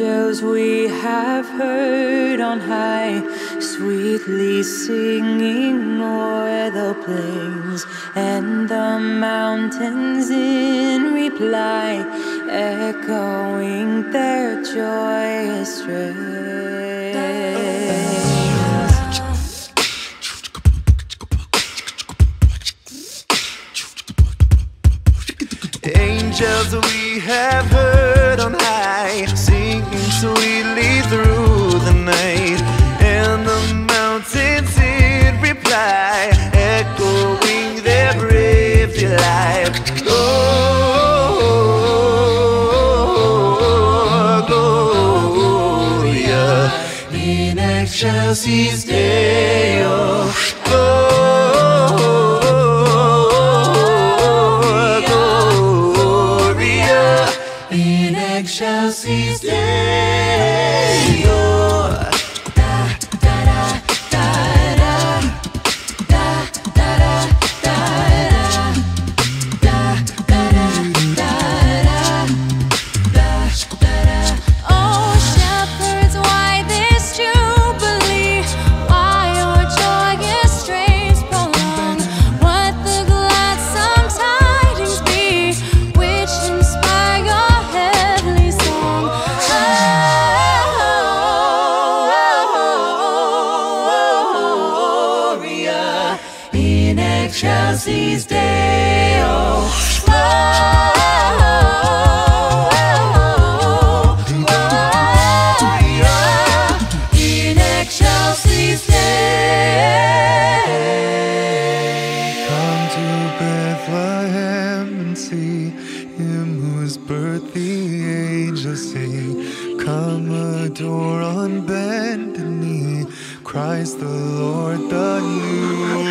Angels we have heard on high, sweetly singing o'er the plains and the mountains in reply, echoing their joyous strains. Angels we have heard on high, singing sweetly through the night, and the mountains in reply, echoing their brave delight. Gloria in excelsis Deo. Excelsis Deo. Da da da da da, da da da da da, da da da da da. Oh shepherds, why this jubilee? Why your joyous strains prolong? What the gladsome tidings be, which inspire your in excelsis Deo. In excelsis Deo. Come to Bethlehem and see him whose birth the angels sing. Come adore on bended knee Christ the Lord, the new